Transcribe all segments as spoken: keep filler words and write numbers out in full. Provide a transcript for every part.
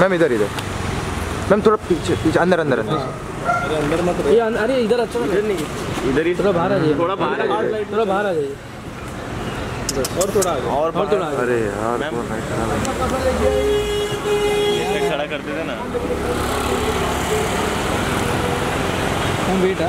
مام يدري ده مام ترى بيج عندنا عندنا عندنا ये अरे इधर अच्छा इधर नहीं इधर ही थोड़ा बाहर आ जाइए थोड़ा बाहर आ जाइए थोड़ा बाहर आ जाइए और थोड़ा आगे और थोड़ा आगे अरे यार मैम खड़ा कर देते ना हम बेटा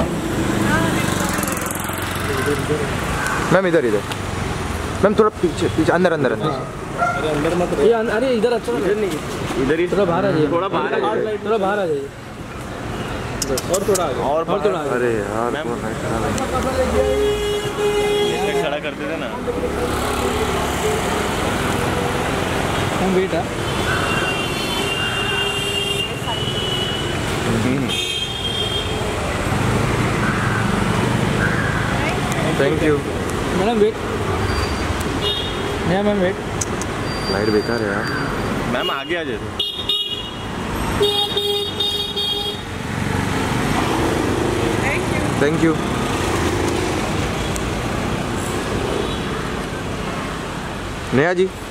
मैम इधर इधर मैम थोड़ा पीछे पीछे अंदर अंदर अंदर अरे अंदर मत ये अरे इधर अच्छा इधर नहीं इधर ही थोड़ा बाहर आ जाइए थोड़ा बाहर आ जाइए थोड़ा बाहर आ जाइए और थोड़ा आगे और थोड़ा आगे अरे यार मैम ये खड़ा कर देते ना हम बेटा थैंक यू मैडम वेट नहीं मैम वेट लाइट बेकार है यार मैम आगे आ जाए थैंक यू नेहा जी